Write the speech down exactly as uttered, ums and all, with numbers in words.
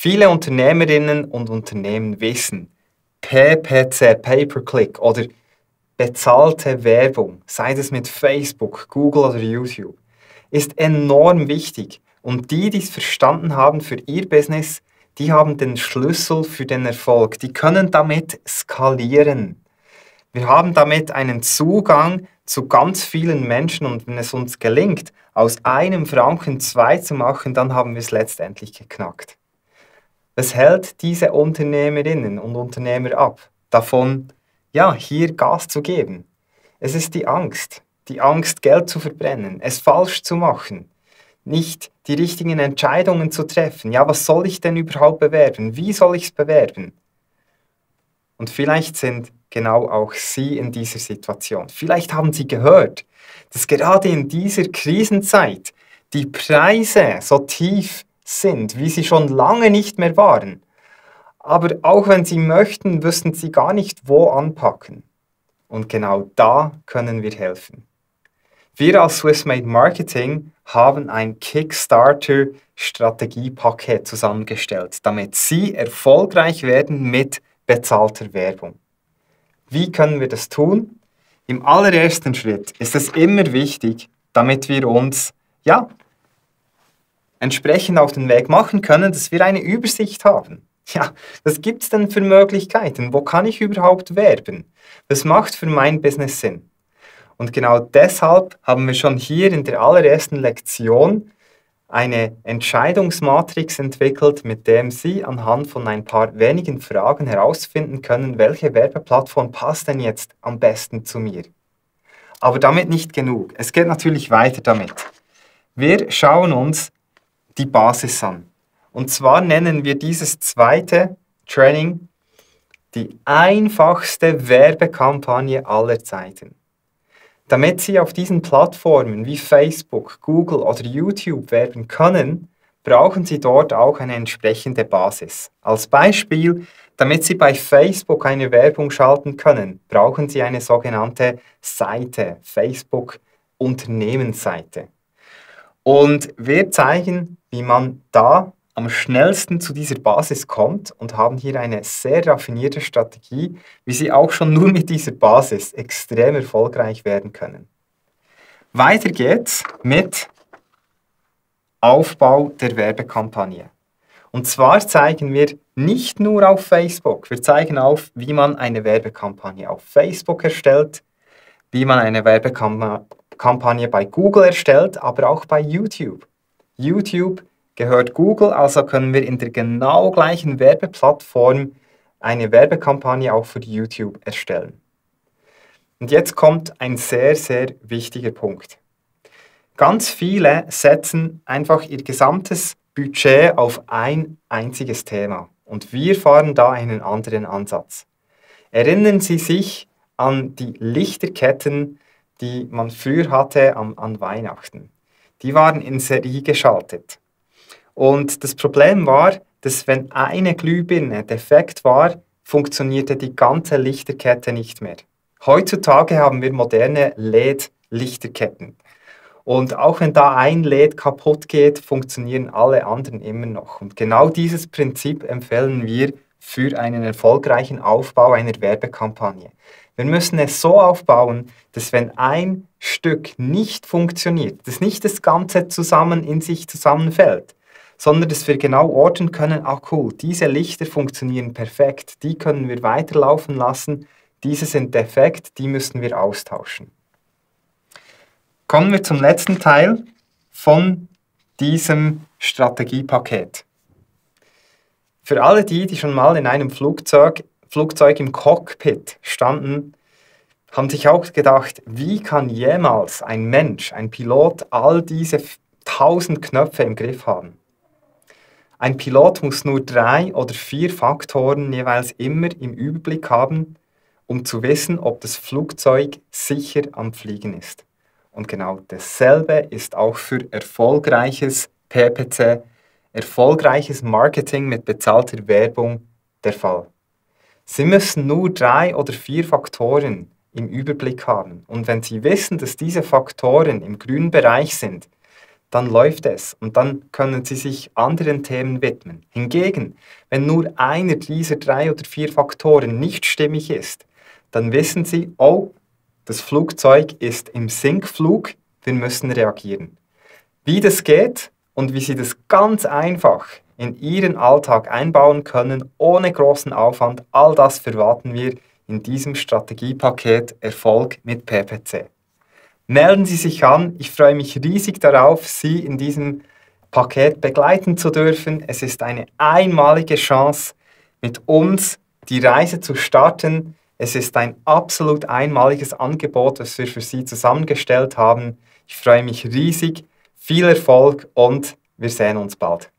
Viele Unternehmerinnen und Unternehmen wissen, P P C, Pay-Per-Click oder bezahlte Werbung, sei es mit Facebook, Google oder YouTube, ist enorm wichtig. Und die, die es verstanden haben für ihr Business, die haben den Schlüssel für den Erfolg. Die können damit skalieren. Wir haben damit einen Zugang zu ganz vielen Menschen und wenn es uns gelingt, aus einem Franken zwei zu machen, dann haben wir es letztendlich geknackt. Was hält diese Unternehmerinnen und Unternehmer ab, davon, ja, hier Gas zu geben? Es ist die Angst. Die Angst, Geld zu verbrennen, es falsch zu machen, nicht die richtigen Entscheidungen zu treffen. Ja, was soll ich denn überhaupt bewerben? Wie soll ich es bewerben? Und vielleicht sind genau auch Sie in dieser Situation. Vielleicht haben Sie gehört, dass gerade in dieser Krisenzeit die Preise so tief sind, wie sie schon lange nicht mehr waren. Aber auch wenn Sie möchten, wüssten Sie gar nicht, wo anpacken. Und genau da können wir helfen. Wir als Swiss Made Marketing haben ein Kickstarter-Strategiepaket zusammengestellt, damit Sie erfolgreich werden mit bezahlter Werbung. Wie können wir das tun? Im allerersten Schritt ist es immer wichtig, damit wir uns, ja, entsprechend auf den Weg machen können, dass wir eine Übersicht haben. Ja, was gibt es denn für Möglichkeiten? Wo kann ich überhaupt werben? Was macht für mein Business Sinn? Und genau deshalb haben wir schon hier in der allerersten Lektion eine Entscheidungsmatrix entwickelt, mit der Sie anhand von ein paar wenigen Fragen herausfinden können, welche Werbeplattform passt denn jetzt am besten zu mir. Aber damit nicht genug. Es geht natürlich weiter damit. Wir schauen uns die Basis an. Und zwar nennen wir dieses zweite Training die einfachste Werbekampagne aller Zeiten. Damit Sie auf diesen Plattformen wie Facebook, Google oder YouTube werben können, brauchen Sie dort auch eine entsprechende Basis. Als Beispiel, damit Sie bei Facebook eine Werbung schalten können, brauchen Sie eine sogenannte Seite, Facebook-Unternehmensseite. Und wir zeigen, wie man da am schnellsten zu dieser Basis kommt und haben hier eine sehr raffinierte Strategie, wie Sie auch schon nur mit dieser Basis extrem erfolgreich werden können. Weiter geht's mit Aufbau der Werbekampagne. Und zwar zeigen wir nicht nur auf Facebook, wir zeigen auf, wie man eine Werbekampagne auf Facebook erstellt, wie man eine Werbekampagne bei Google erstellt, aber auch bei YouTube. YouTube gehört Google, also können wir in der genau gleichen Werbeplattform eine Werbekampagne auch für YouTube erstellen. Und jetzt kommt ein sehr, sehr wichtiger Punkt. Ganz viele setzen einfach ihr gesamtes Budget auf ein einziges Thema. Und wir fahren da einen anderen Ansatz. Erinnern Sie sich an die Lichterketten, die man früher hatte an, an Weihnachten. Die waren in Serie geschaltet. Und das Problem war, dass wenn eine Glühbirne defekt war, funktionierte die ganze Lichterkette nicht mehr. Heutzutage haben wir moderne L E D-Lichterketten. Und auch wenn da ein L E D kaputt geht, funktionieren alle anderen immer noch. Und genau dieses Prinzip empfehlen wir für einen erfolgreichen Aufbau einer Werbekampagne. Wir müssen es so aufbauen, dass wenn ein Stück nicht funktioniert, dass nicht das Ganze zusammen in sich zusammenfällt, sondern dass wir genau orten können, ah cool, diese Lichter funktionieren perfekt, die können wir weiterlaufen lassen, diese sind defekt, die müssen wir austauschen. Kommen wir zum letzten Teil von diesem Strategiepaket. Für alle die, die schon mal in einem Flugzeug, Flugzeug im Cockpit standen, haben sich auch gedacht, wie kann jemals ein Mensch, ein Pilot, all diese tausend Knöpfe im Griff haben? Ein Pilot muss nur drei oder vier Faktoren jeweils immer im Überblick haben, um zu wissen, ob das Flugzeug sicher am Fliegen ist. Und genau dasselbe ist auch für erfolgreiches P P C, erfolgreiches Marketing mit bezahlter Werbung der Fall. Sie müssen nur drei oder vier Faktoren im Überblick haben. Und wenn Sie wissen, dass diese Faktoren im grünen Bereich sind, dann läuft es und dann können Sie sich anderen Themen widmen. Hingegen, wenn nur einer dieser drei oder vier Faktoren nicht stimmig ist, dann wissen Sie, oh, das Flugzeug ist im Sinkflug, wir müssen reagieren. Wie das geht und wie Sie das ganz einfach in Ihren Alltag einbauen können, ohne großen Aufwand, all das verraten wir in diesem Strategiepaket Erfolg mit P P C. Melden Sie sich an, ich freue mich riesig darauf, Sie in diesem Paket begleiten zu dürfen. Es ist eine einmalige Chance, mit uns die Reise zu starten. Es ist ein absolut einmaliges Angebot, das wir für Sie zusammengestellt haben. Ich freue mich riesig, viel Erfolg und wir sehen uns bald.